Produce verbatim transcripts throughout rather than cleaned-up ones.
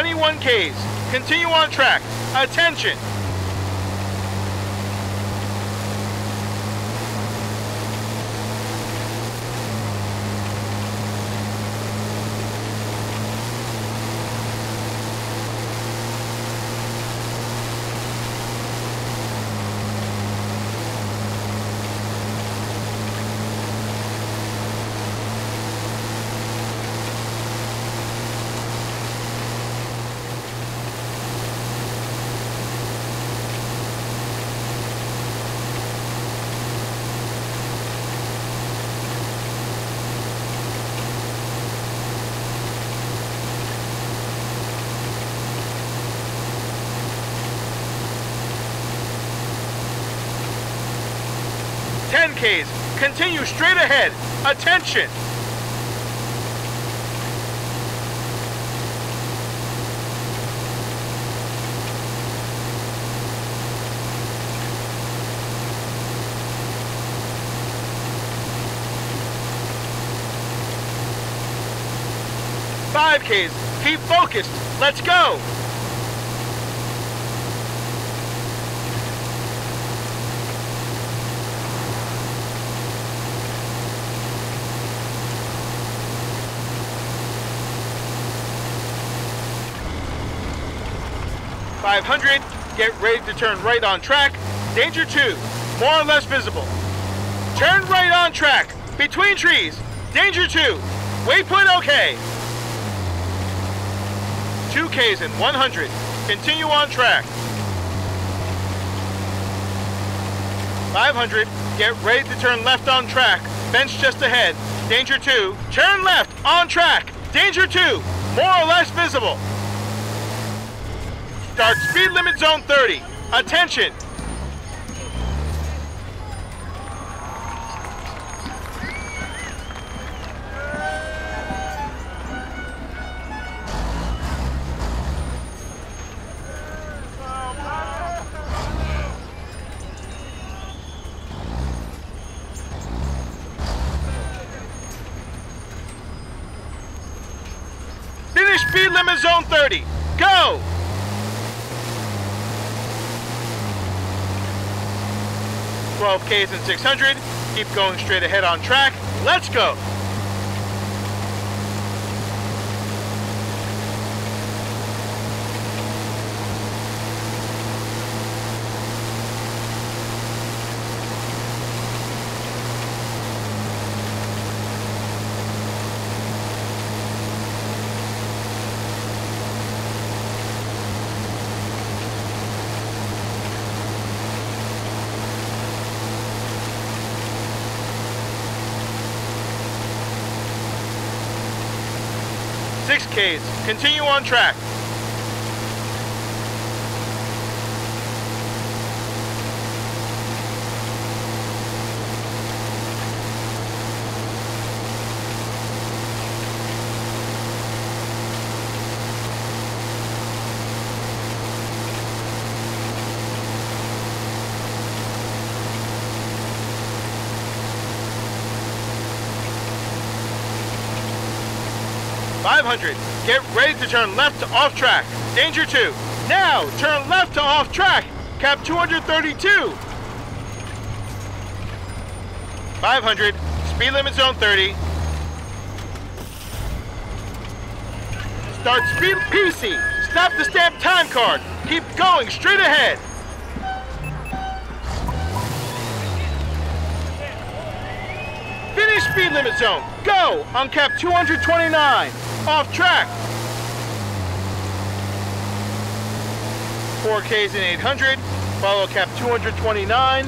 twenty-one Ks. Continue on track. Attention! ten Ks, continue straight ahead. Attention! five Ks, keep focused. Let's go! five hundred, get ready to turn right on track. Danger two, more or less visible. Turn right on track, between trees. Danger two, waypoint okay. two Ks and one hundred, continue on track. five hundred, get ready to turn left on track. Bench just ahead, danger two. Turn left on track, danger two, more or less visible. Start speed limit zone thirty. Attention! Finish speed limit zone thirty. Go! twelve Ks and six hundred, keep going straight ahead on track, let's go! six Ks, continue on track. five hundred, get ready to turn left to off track. Danger two. Now, turn left to off track. Cap two hundred thirty-two. five hundred, speed limit zone thirty. Start speed P C. Stop the stamped time card. Keep going straight ahead. Finish speed limit zone. Go on cap two hundred twenty-nine. Off track. four Ks and eight hundred, follow cap two hundred twenty-nine.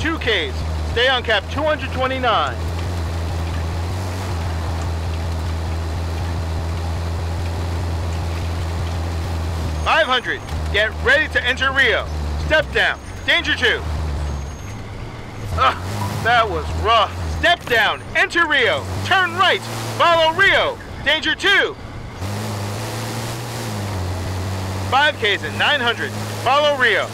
two Ks, stay on cap two hundred twenty-nine. five hundred, get ready to enter Rio. Step down, danger two. Ugh, that was rough. Step down, enter Rio, turn right, follow Rio, danger two. five Ks and nine hundred. Follow Rio.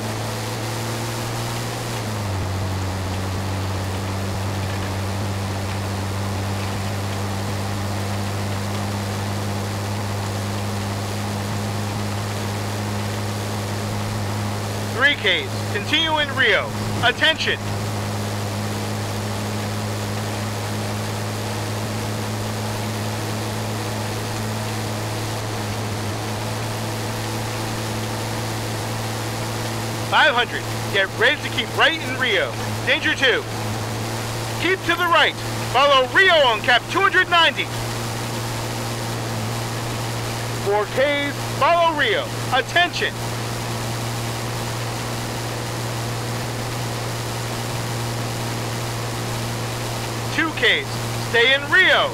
three Ks, continue in Rio. Attention. five hundred, get ready to keep right in Rio. Danger two. Keep to the right. Follow Rio on cap two ninety. four Ks, follow Rio. Attention. two Ks, stay in Rio.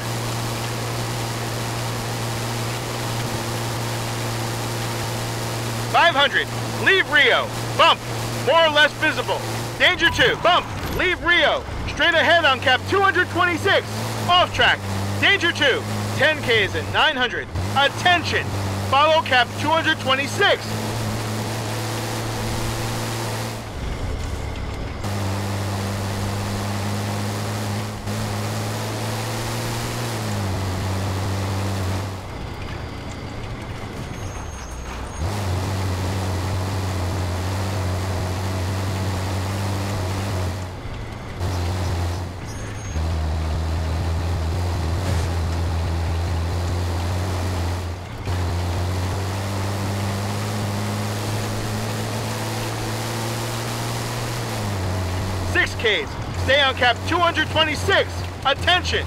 five hundred, leave Rio. Bump, more or less visible. Danger two, bump, leave Rio. Straight ahead on cap two twenty-six. Off track, danger two. ten Ks and nine hundred. Attention, follow cap two twenty-six. six Ks, stay on cap two twenty-six. Attention.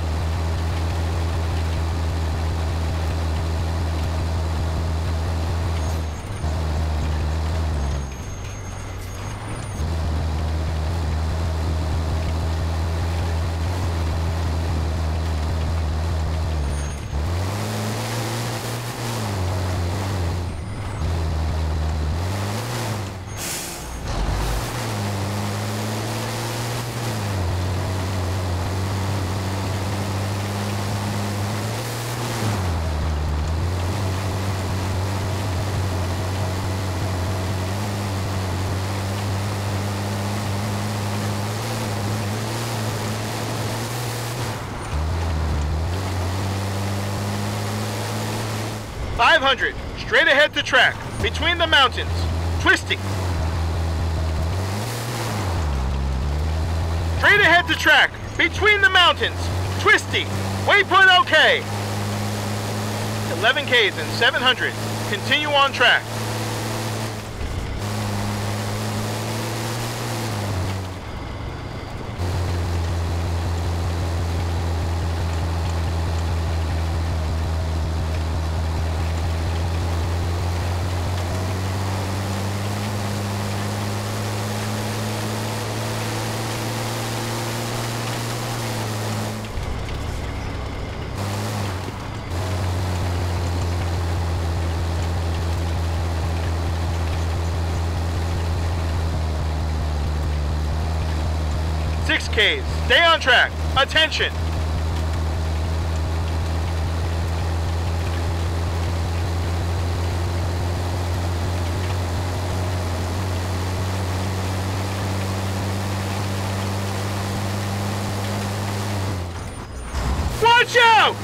five hundred, straight ahead to track, between the mountains, twisting. Straight ahead to track, between the mountains, twisting. Waypoint okay. eleven Ks and seven hundred, continue on track. six Ks, stay on track. Attention. Watch out!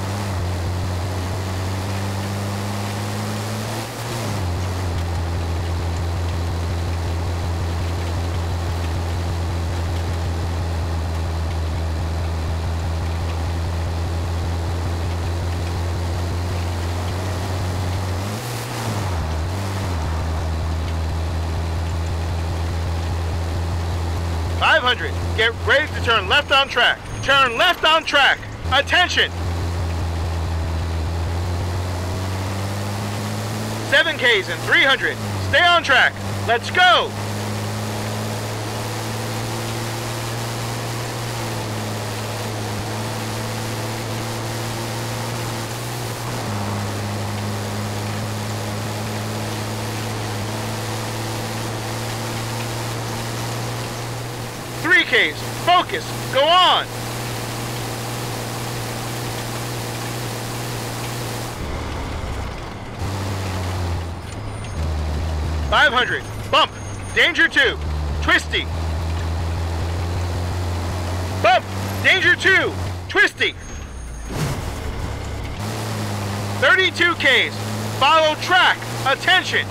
five hundred, get ready to turn left on track. Turn left on track. Attention. seven Ks and three hundred. Stay on track. Let's go. three Ks, focus, go on! five hundred, bump, danger two, twisty. Bump, danger two, twisty. thirty-two Ks, follow track, attention.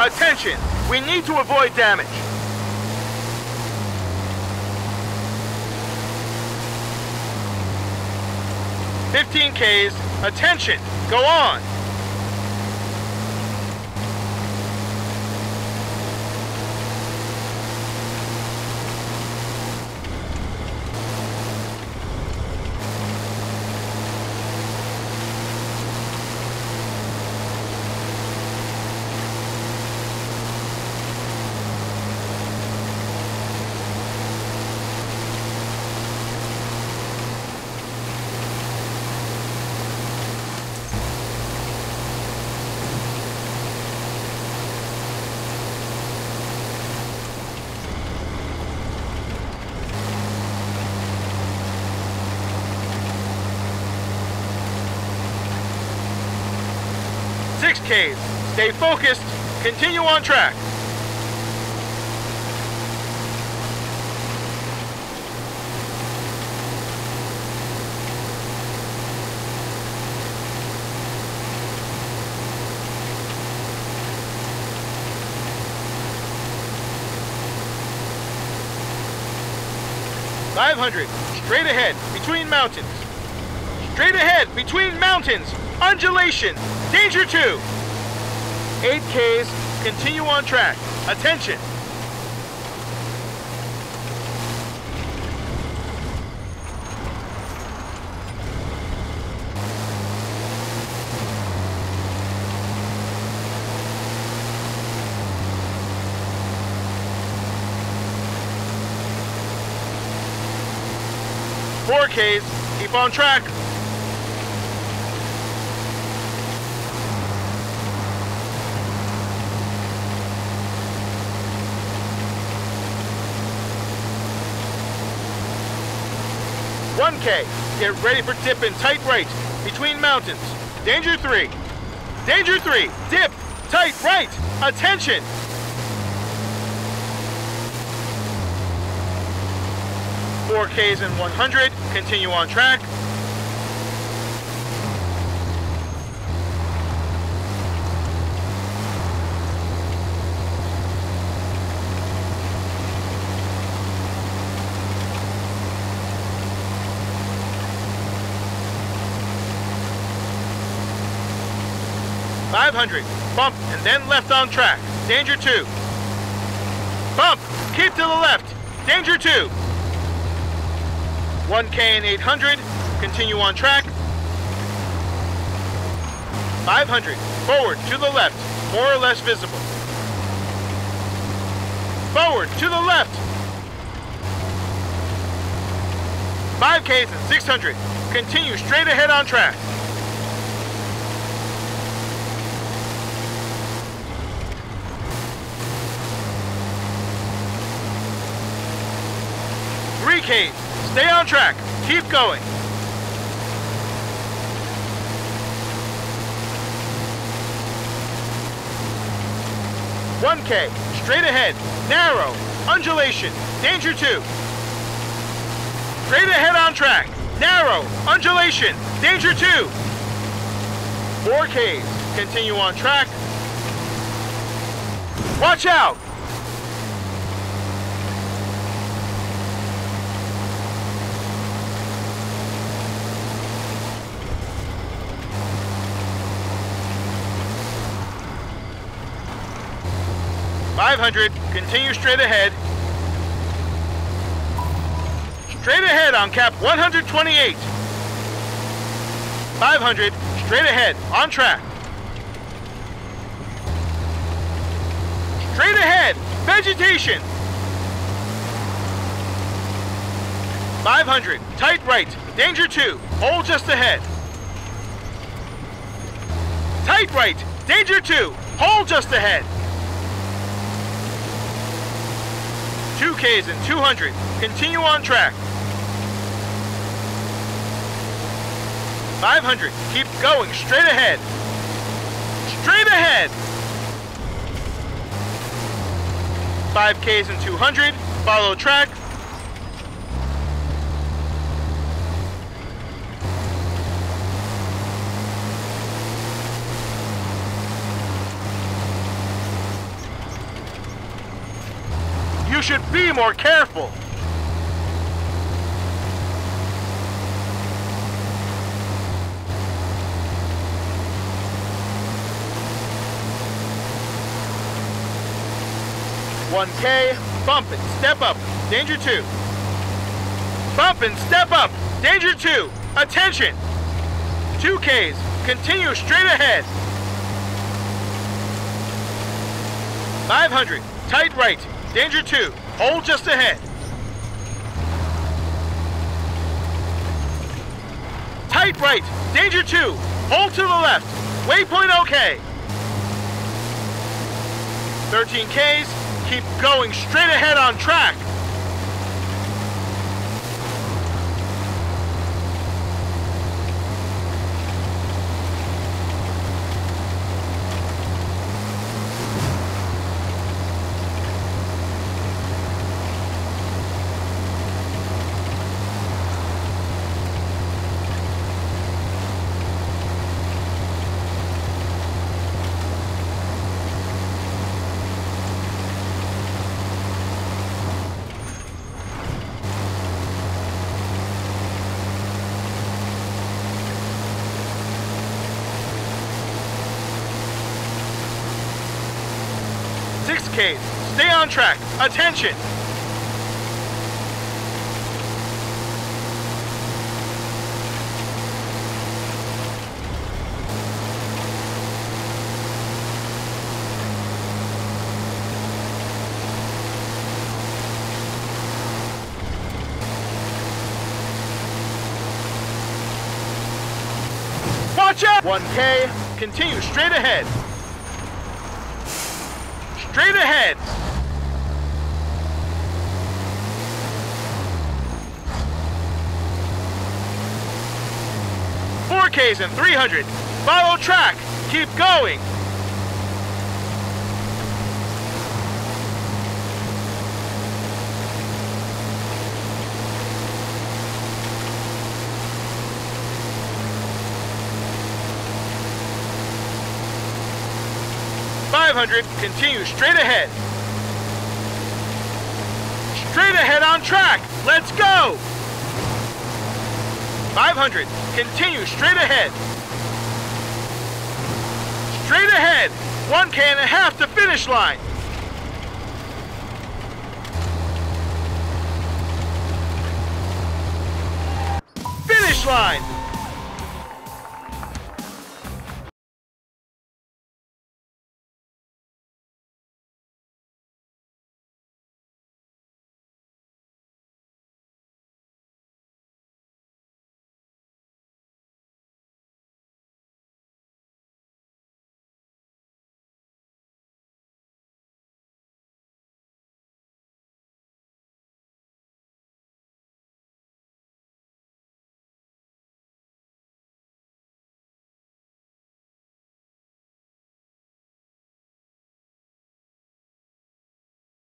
Attention! We need to avoid damage. fifteen Ks, attention, go on! six Ks, stay focused, continue on track. five hundred, straight ahead, between mountains. Straight ahead, between mountains, undulation. Danger two! eight Ks, continue on track. Attention! four Ks, keep on track. one K, get ready for dip and tight right, between mountains. Danger three. Danger three, dip, tight right, attention. four Ks and one hundred, continue on track. five hundred, bump and then left on track. Danger two. Bump, keep to the left. Danger two. one K and eight hundred, continue on track. five hundred, forward to the left, more or less visible. Forward to the left. five Ks and six hundred, continue straight ahead on track. three Ks, stay on track, keep going. one K, straight ahead, narrow, undulation, danger two. Straight ahead on track. Narrow. Undulation. Danger two. Four Ks. Continue on track. Watch out! five hundred, continue straight ahead. Straight ahead on cap one hundred twenty-eight. five hundred, straight ahead, on track. Straight ahead, vegetation. five hundred, tight right, danger two, hold just ahead. Tight right, danger two, hold just ahead. two Ks and two hundred, continue on track. five hundred, keep going straight ahead. Straight ahead. five Ks and two hundred, follow track. You should be more careful. one K, bump and step up, danger two. Bump and step up, danger two, attention. two Ks, continue straight ahead. five hundred, tight right, danger two, hold just ahead. Tight right, danger two, hold to the left, waypoint okay. thirteen Ks, keep going straight ahead on track. Case. Stay on track. Attention. Watch out. one K. Continue straight ahead. Straight ahead. four Ks and three hundred. Follow track. Keep going. five hundred, continue straight ahead. Straight ahead on track. Let's go. five hundred, continue straight ahead. Straight ahead. one K and a half to finish line. Finish line.